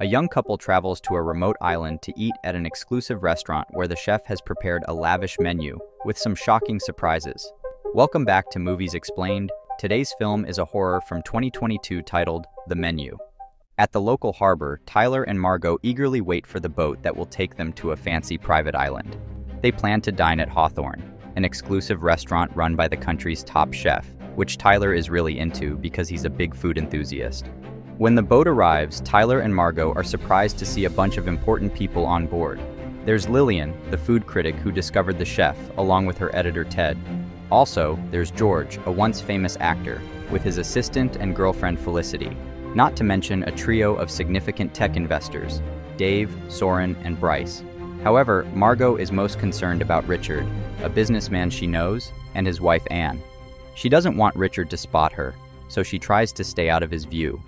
A young couple travels to a remote island to eat at an exclusive restaurant where the chef has prepared a lavish menu with some shocking surprises. Welcome back to Movies Xplained. Today's film is a horror from 2022 titled The Menu. At the local harbor, Tyler and Margot eagerly wait for the boat that will take them to a fancy private island. They plan to dine at Hawthorne, an exclusive restaurant run by the country's top chef, which Tyler is really into because he's a big food enthusiast. When the boat arrives, Tyler and Margot are surprised to see a bunch of important people on board. There's Lillian, the food critic who discovered the chef, along with her editor Ted. Also, there's George, a once famous actor, with his assistant and girlfriend Felicity, not to mention a trio of significant tech investors, Dave, Soren, and Bryce. However, Margot is most concerned about Richard, a businessman she knows, and his wife Anne. She doesn't want Richard to spot her, so she tries to stay out of his view.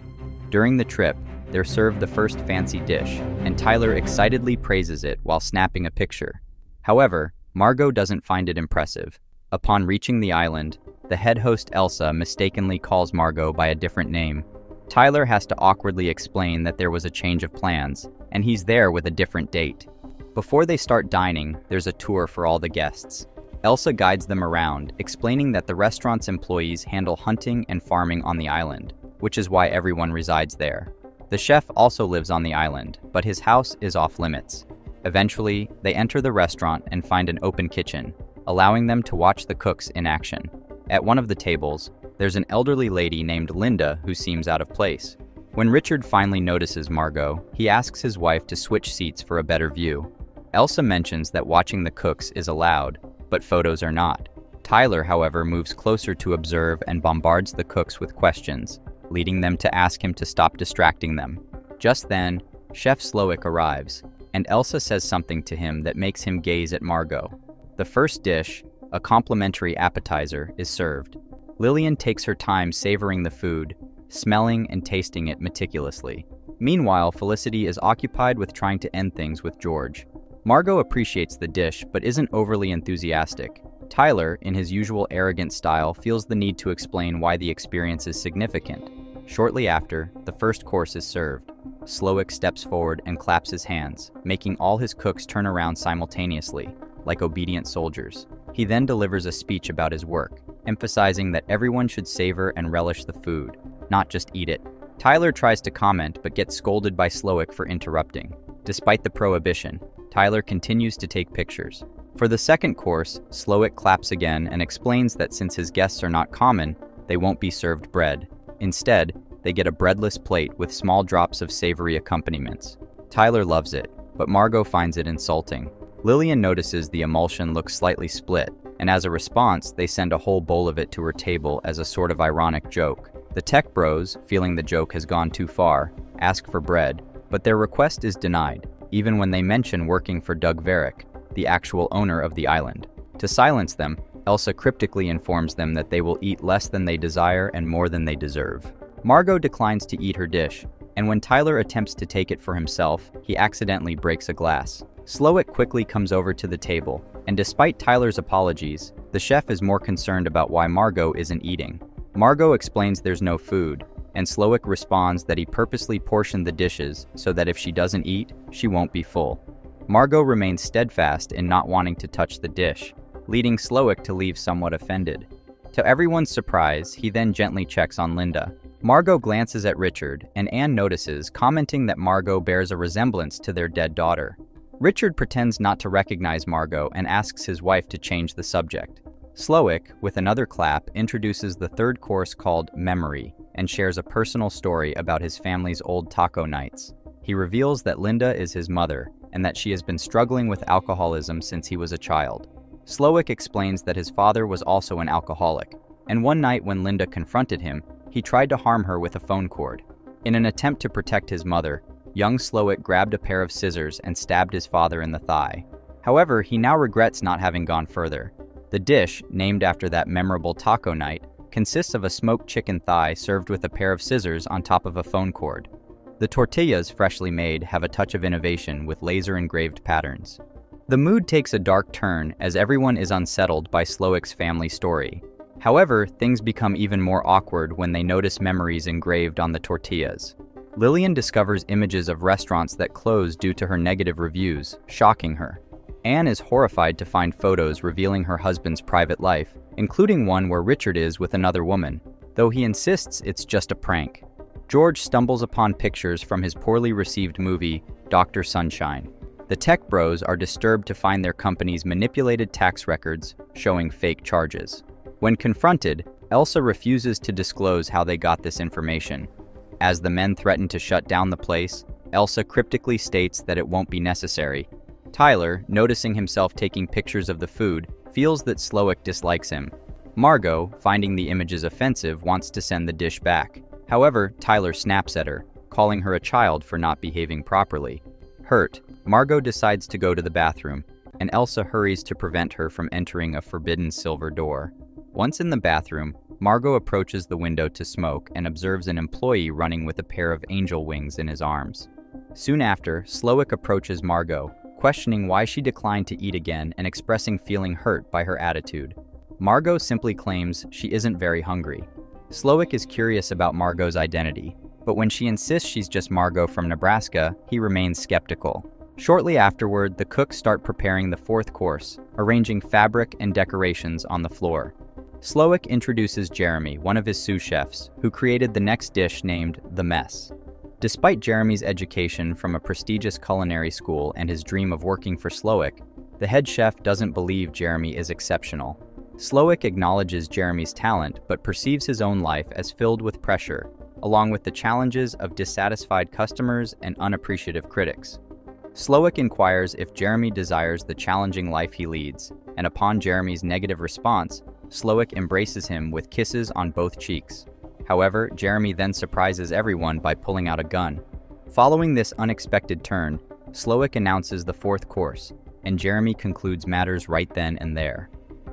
During the trip, they're served the first fancy dish, and Tyler excitedly praises it while snapping a picture. However, Margot doesn't find it impressive. Upon reaching the island, the head host Elsa mistakenly calls Margot by a different name. Tyler has to awkwardly explain that there was a change of plans, and he's there with a different date. Before they start dining, there's a tour for all the guests. Elsa guides them around, explaining that the restaurant's employees handle hunting and farming on the island, which is why everyone resides there. The chef also lives on the island, but his house is off limits. Eventually, they enter the restaurant and find an open kitchen, allowing them to watch the cooks in action. At one of the tables, there's an elderly lady named Linda who seems out of place. When Richard finally notices Margot, he asks his wife to switch seats for a better view. Elsa mentions that watching the cooks is allowed, but photos are not. Tyler, however, moves closer to observe and bombards the cooks with questions, leading them to ask him to stop distracting them. Just then, Chef Slowik arrives, and Elsa says something to him that makes him gaze at Margot. The first dish, a complimentary appetizer, is served. Lillian takes her time savoring the food, smelling and tasting it meticulously. Meanwhile, Felicity is occupied with trying to end things with George. Margot appreciates the dish, but isn't overly enthusiastic. Tyler, in his usual arrogant style, feels the need to explain why the experience is significant. Shortly after, the first course is served. Slowik steps forward and claps his hands, making all his cooks turn around simultaneously, like obedient soldiers. He then delivers a speech about his work, emphasizing that everyone should savor and relish the food, not just eat it. Tyler tries to comment, but gets scolded by Slowik for interrupting. Despite the prohibition, Tyler continues to take pictures. For the second course, Slowik claps again and explains that since his guests are not common, they won't be served bread. Instead, they get a breadless plate with small drops of savory accompaniments. Tyler loves it, but Margot finds it insulting. Lillian notices the emulsion looks slightly split, and as a response, they send a whole bowl of it to her table as a sort of ironic joke. The tech bros, feeling the joke has gone too far, ask for bread, but their request is denied, even when they mention working for Doug Verrick, the actual owner of the island. To silence them, Elsa cryptically informs them that they will eat less than they desire and more than they deserve. Margot declines to eat her dish, and when Tyler attempts to take it for himself, he accidentally breaks a glass. Slowik quickly comes over to the table, and despite Tyler's apologies, the chef is more concerned about why Margot isn't eating. Margot explains there's no food, and Slowik responds that he purposely portioned the dishes so that if she doesn't eat, she won't be full. Margot remains steadfast in not wanting to touch the dish, leading Slowik to leave somewhat offended. To everyone's surprise, he then gently checks on Linda. Margot glances at Richard, and Anne notices, commenting that Margot bears a resemblance to their dead daughter. Richard pretends not to recognize Margot and asks his wife to change the subject. Slowik, with another clap, introduces the third course called Memory, and shares a personal story about his family's old taco nights. He reveals that Linda is his mother, and that she has been struggling with alcoholism since he was a child. Slowik explains that his father was also an alcoholic, and one night when Linda confronted him, he tried to harm her with a phone cord. In an attempt to protect his mother, young Slowik grabbed a pair of scissors and stabbed his father in the thigh. However, he now regrets not having gone further. The dish, named after that memorable taco night, consists of a smoked chicken thigh served with a pair of scissors on top of a phone cord. The tortillas, freshly made, have a touch of innovation with laser-engraved patterns. The mood takes a dark turn as everyone is unsettled by Slowik's family story. However, things become even more awkward when they notice memories engraved on the tortillas. Lillian discovers images of restaurants that close due to her negative reviews, shocking her. Anne is horrified to find photos revealing her husband's private life, including one where Richard is with another woman, though he insists it's just a prank. George stumbles upon pictures from his poorly received movie, Dr. Sunshine. The tech bros are disturbed to find their company's manipulated tax records showing fake charges. When confronted, Elsa refuses to disclose how they got this information. As the men threaten to shut down the place, Elsa cryptically states that it won't be necessary. Tyler, noticing himself taking pictures of the food, feels that Slowik dislikes him. Margot, finding the images offensive, wants to send the dish back. However, Tyler snaps at her, calling her a child for not behaving properly. Hurt, Margot decides to go to the bathroom, and Elsa hurries to prevent her from entering a forbidden silver door. Once in the bathroom, Margot approaches the window to smoke and observes an employee running with a pair of angel wings in his arms. Soon after, Slowik approaches Margot, questioning why she declined to eat again and expressing feeling hurt by her attitude. Margot simply claims she isn't very hungry. Slowik is curious about Margot's identity, but when she insists she's just Margot from Nebraska, he remains skeptical. Shortly afterward, the cooks start preparing the fourth course, arranging fabric and decorations on the floor. Slowik introduces Jeremy, one of his sous chefs, who created the next dish named The Mess. Despite Jeremy's education from a prestigious culinary school and his dream of working for Slowik, the head chef doesn't believe Jeremy is exceptional. Slowik acknowledges Jeremy's talent but perceives his own life as filled with pressure, along with the challenges of dissatisfied customers and unappreciative critics. Slowik inquires if Jeremy desires the challenging life he leads, and upon Jeremy's negative response, Slowik embraces him with kisses on both cheeks. However, Jeremy then surprises everyone by pulling out a gun. Following this unexpected turn, Slowik announces the fourth course, and Jeremy concludes matters right then and there.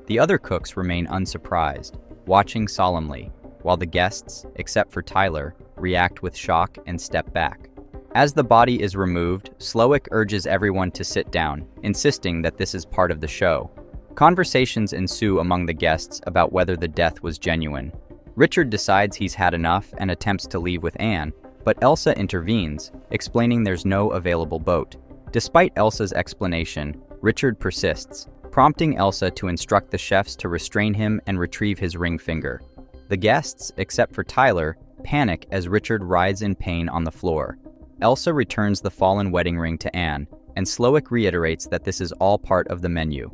The other cooks remain unsurprised, watching solemnly, while the guests, except for Tyler, react with shock and step back. As the body is removed, Slowik urges everyone to sit down, insisting that this is part of the show. Conversations ensue among the guests about whether the death was genuine. Richard decides he's had enough and attempts to leave with Anne, but Elsa intervenes, explaining there's no available boat. Despite Elsa's explanation, Richard persists, prompting Elsa to instruct the chefs to restrain him and retrieve his ring finger. The guests, except for Tyler, panic as Richard writhes in pain on the floor. Elsa returns the fallen wedding ring to Anne, and Slowik reiterates that this is all part of the menu.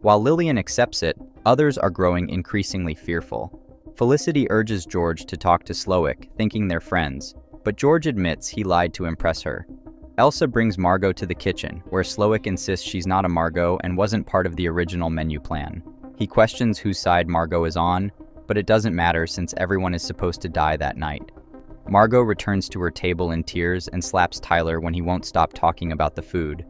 While Lillian accepts it, others are growing increasingly fearful. Felicity urges George to talk to Slowik, thinking they're friends, but George admits he lied to impress her. Elsa brings Margot to the kitchen, where Slowik insists she's not a Margot and wasn't part of the original menu plan. He questions whose side Margot is on, but it doesn't matter since everyone is supposed to die that night. Margot returns to her table in tears and slaps Tyler when he won't stop talking about the food.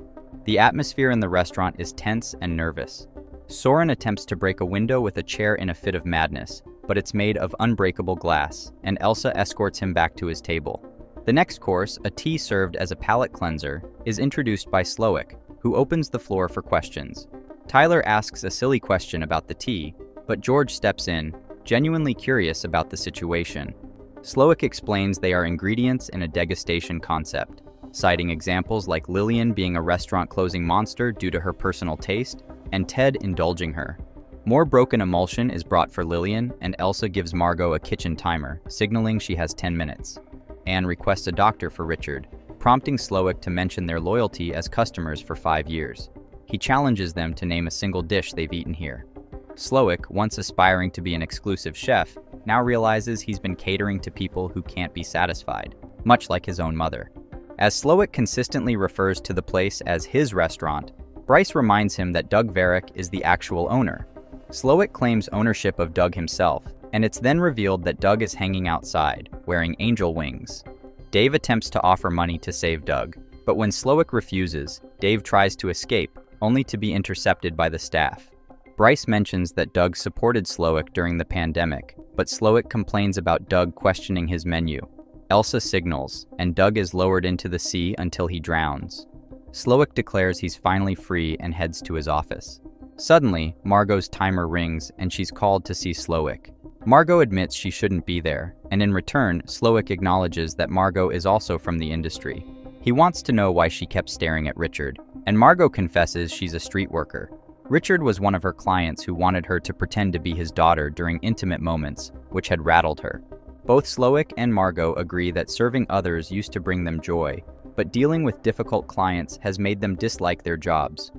The atmosphere in the restaurant is tense and nervous. Soren attempts to break a window with a chair in a fit of madness, but it's made of unbreakable glass, and Elsa escorts him back to his table. The next course, a tea served as a palate cleanser, is introduced by Slowik, who opens the floor for questions. Tyler asks a silly question about the tea, but George steps in, genuinely curious about the situation. Slowik explains they are ingredients in a degustation concept, citing examples like Lillian being a restaurant-closing monster due to her personal taste, and Ted indulging her. More broken emulsion is brought for Lillian, and Elsa gives Margot a kitchen timer, signaling she has 10 minutes. Anne requests a doctor for Richard, prompting Slowik to mention their loyalty as customers for 5 years. He challenges them to name a single dish they've eaten here. Slowik, once aspiring to be an exclusive chef, now realizes he's been catering to people who can't be satisfied, much like his own mother. As Slowik consistently refers to the place as his restaurant, Bryce reminds him that Doug Verrick is the actual owner. Slowik claims ownership of Doug himself, and it's then revealed that Doug is hanging outside, wearing angel wings. Dave attempts to offer money to save Doug, but when Slowik refuses, Dave tries to escape, only to be intercepted by the staff. Bryce mentions that Doug supported Slowik during the pandemic, but Slowik complains about Doug questioning his menu. Elsa signals, and Doug is lowered into the sea until he drowns. Slowik declares he's finally free and heads to his office. Suddenly, Margot's timer rings and she's called to see Slowik. Margot admits she shouldn't be there, and in return, Slowik acknowledges that Margot is also from the industry. He wants to know why she kept staring at Richard, and Margot confesses she's a street worker. Richard was one of her clients who wanted her to pretend to be his daughter during intimate moments, which had rattled her. Both Slowik and Margot agree that serving others used to bring them joy, but dealing with difficult clients has made them dislike their jobs.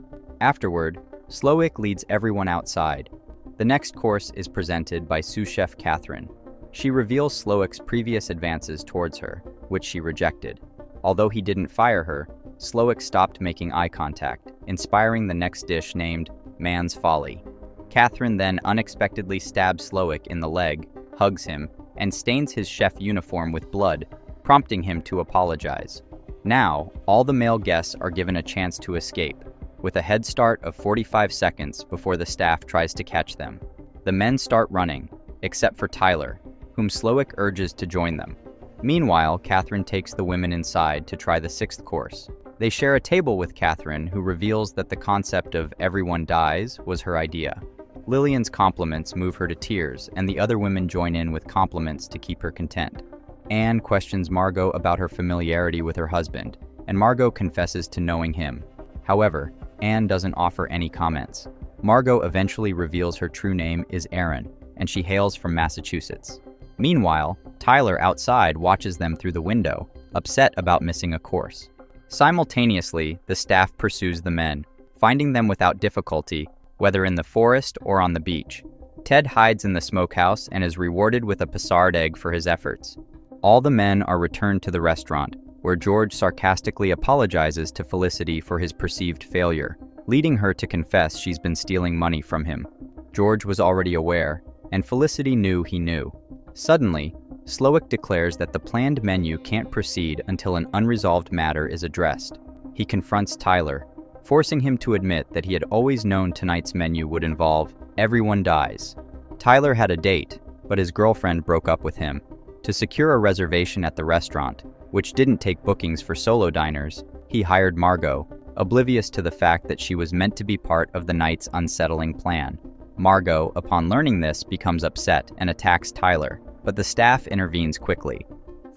Afterward, Slowik leads everyone outside. The next course is presented by sous chef Catherine. She reveals Slowik's previous advances towards her, which she rejected. Although he didn't fire her, Slowik stopped making eye contact, inspiring the next dish named Man's Folly. Catherine then unexpectedly stabs Slowik in the leg, hugs him, and stains his chef uniform with blood, prompting him to apologize. Now, all the male guests are given a chance to escape, with a head start of 45 seconds before the staff tries to catch them. The men start running, except for Tyler, whom Slowik urges to join them. Meanwhile, Catherine takes the women inside to try the sixth course. They share a table with Catherine, who reveals that the concept of everyone dies was her idea. Lillian's compliments move her to tears, and the other women join in with compliments to keep her content. Anne questions Margot about her familiarity with her husband, and Margot confesses to knowing him. However, Anne doesn't offer any comments. Margot eventually reveals her true name is Erin, and she hails from Massachusetts. Meanwhile, Tyler outside watches them through the window, upset about missing a course. Simultaneously, the staff pursues the men, finding them without difficulty, whether in the forest or on the beach. Ted hides in the smokehouse and is rewarded with a Passard egg for his efforts. All the men are returned to the restaurant, where George sarcastically apologizes to Felicity for his perceived failure, leading her to confess she's been stealing money from him. George was already aware, and Felicity knew he knew. Suddenly, Slowik declares that the planned menu can't proceed until an unresolved matter is addressed. He confronts Tyler, forcing him to admit that he had always known tonight's menu would involve everyone dies. Tyler had a date, but his girlfriend broke up with him. To secure a reservation at the restaurant, which didn't take bookings for solo diners, he hired Margot, oblivious to the fact that she was meant to be part of the night's unsettling plan. Margot, upon learning this, becomes upset and attacks Tyler, but the staff intervenes quickly.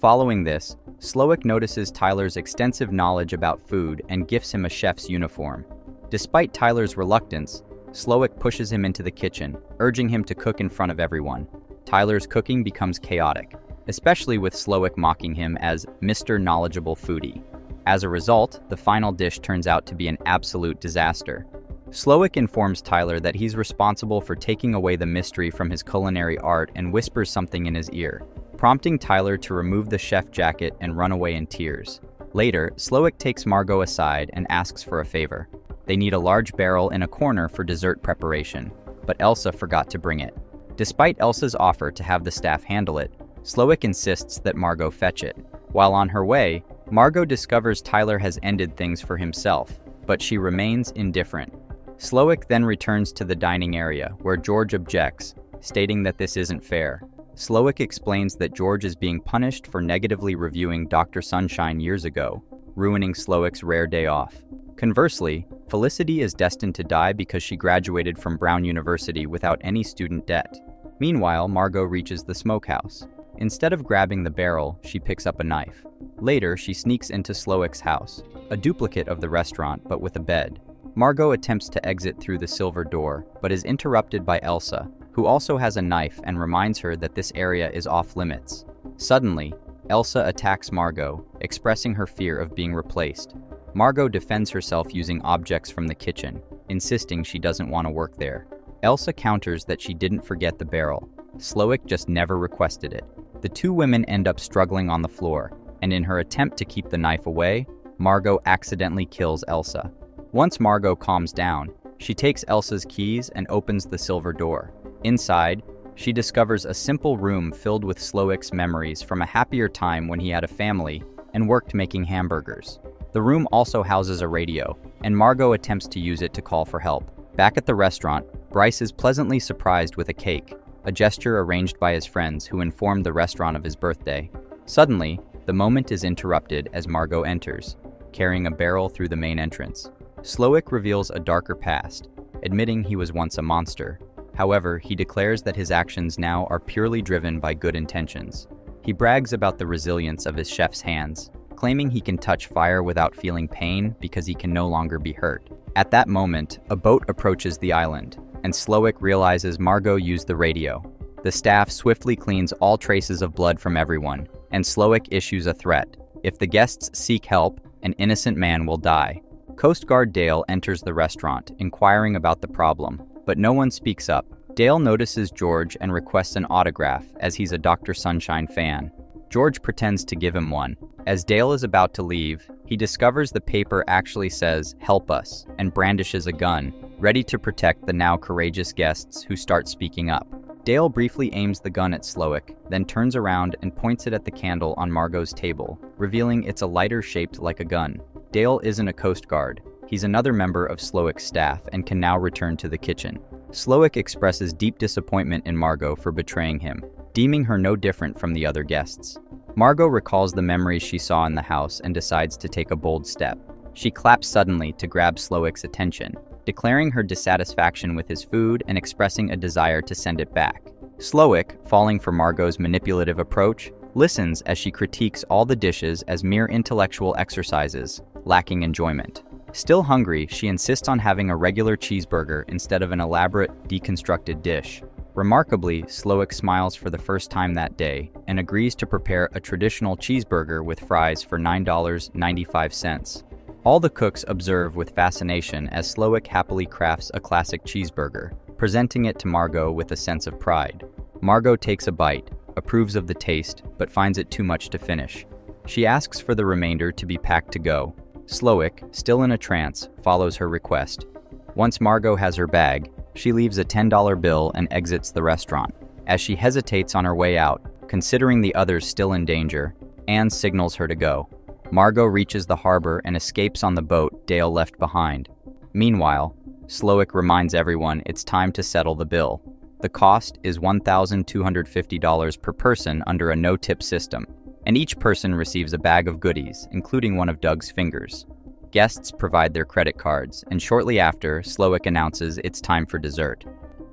Following this, Slowik notices Tyler's extensive knowledge about food and gifts him a chef's uniform. Despite Tyler's reluctance, Slowik pushes him into the kitchen, urging him to cook in front of everyone. Tyler's cooking becomes chaotic, especially with Slowik mocking him as Mr. Knowledgeable Foodie. As a result, the final dish turns out to be an absolute disaster. Slowik informs Tyler that he's responsible for taking away the mystery from his culinary art and whispers something in his ear, prompting Tyler to remove the chef jacket and run away in tears. Later, Slowik takes Margot aside and asks for a favor. They need a large barrel in a corner for dessert preparation, but Elsa forgot to bring it. Despite Elsa's offer to have the staff handle it, Slowik insists that Margot fetch it. While on her way, Margot discovers Tyler has ended things for himself, but she remains indifferent. Slowik then returns to the dining area, where George objects, stating that this isn't fair. Slowik explains that George is being punished for negatively reviewing Dr. Sunshine years ago, ruining Slowik's rare day off. Conversely, Felicity is destined to die because she graduated from Brown University without any student debt. Meanwhile, Margot reaches the smokehouse. Instead of grabbing the barrel, she picks up a knife. Later, she sneaks into Slowik's house, a duplicate of the restaurant but with a bed. Margot attempts to exit through the silver door, but is interrupted by Elsa, who also has a knife and reminds her that this area is off-limits. Suddenly, Elsa attacks Margot, expressing her fear of being replaced. Margot defends herself using objects from the kitchen, insisting she doesn't want to work there. Elsa counters that she didn't forget the barrel. Slowik just never requested it. The two women end up struggling on the floor, and in her attempt to keep the knife away, Margot accidentally kills Elsa. Once Margot calms down, she takes Elsa's keys and opens the silver door. Inside, she discovers a simple room filled with Slowik's memories from a happier time when he had a family and worked making hamburgers. The room also houses a radio, and Margot attempts to use it to call for help. Back at the restaurant, Bryce is pleasantly surprised with a cake, a gesture arranged by his friends who informed the restaurant of his birthday. Suddenly, the moment is interrupted as Margot enters, carrying a barrel through the main entrance. Slowik reveals a darker past, admitting he was once a monster. However, he declares that his actions now are purely driven by good intentions. He brags about the resilience of his chef's hands, claiming he can touch fire without feeling pain because he can no longer be hurt. At that moment, a boat approaches the island, and Slowik realizes Margot used the radio. The staff swiftly cleans all traces of blood from everyone, and Slowik issues a threat. If the guests seek help, an innocent man will die. Coast Guard Dale enters the restaurant, inquiring about the problem, but no one speaks up. Dale notices George and requests an autograph, as he's a Dr. Sunshine fan. George pretends to give him one. As Dale is about to leave, he discovers the paper actually says, "Help us," and brandishes a gun, ready to protect the now courageous guests who start speaking up. Dale briefly aims the gun at Slowik, then turns around and points it at the candle on Margot's table, revealing it's a lighter shaped like a gun. Dale isn't a Coast Guard. He's another member of Slowik's staff and can now return to the kitchen. Slowik expresses deep disappointment in Margot for betraying him, deeming her no different from the other guests. Margot recalls the memories she saw in the house and decides to take a bold step. She claps suddenly to grab Slowik's attention, declaring her dissatisfaction with his food and expressing a desire to send it back. Slowik, falling for Margot's manipulative approach, listens as she critiques all the dishes as mere intellectual exercises, lacking enjoyment. Still hungry, she insists on having a regular cheeseburger instead of an elaborate, deconstructed dish. Remarkably, Slowik smiles for the first time that day and agrees to prepare a traditional cheeseburger with fries for $9.95. All the cooks observe with fascination as Slowik happily crafts a classic cheeseburger, presenting it to Margot with a sense of pride. Margot takes a bite, approves of the taste, but finds it too much to finish. She asks for the remainder to be packed to go. Slowik, still in a trance, follows her request. Once Margot has her bag, she leaves a $10 bill and exits the restaurant. As she hesitates on her way out, considering the others still in danger, Anne signals her to go. Margot reaches the harbor and escapes on the boat Dale left behind. Meanwhile, Slowik reminds everyone it's time to settle the bill. The cost is $1,250 per person under a no-tip system, and each person receives a bag of goodies, including one of Doug's fingers. Guests provide their credit cards, and shortly after, Slowik announces it's time for dessert.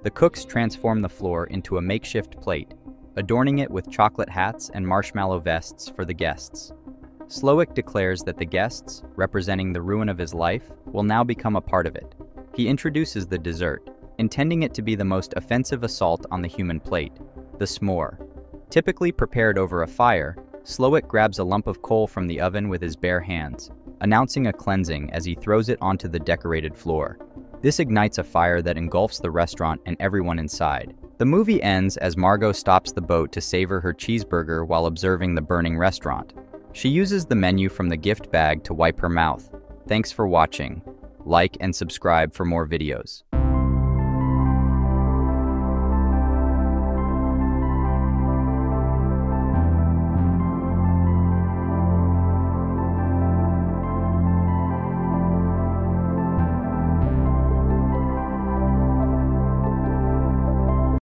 The cooks transform the floor into a makeshift plate, adorning it with chocolate hats and marshmallow vests for the guests. Slowik declares that the guests, representing the ruin of his life, will now become a part of it. He introduces the dessert, intending it to be the most offensive assault on the human plate, the s'more. Typically prepared over a fire, Slowik grabs a lump of coal from the oven with his bare hands, announcing a cleansing as he throws it onto the decorated floor. This ignites a fire that engulfs the restaurant and everyone inside. The movie ends as Margot stops the boat to savor her cheeseburger while observing the burning restaurant. She uses the menu from the gift bag to wipe her mouth. Thanks for watching. Like and subscribe for more videos.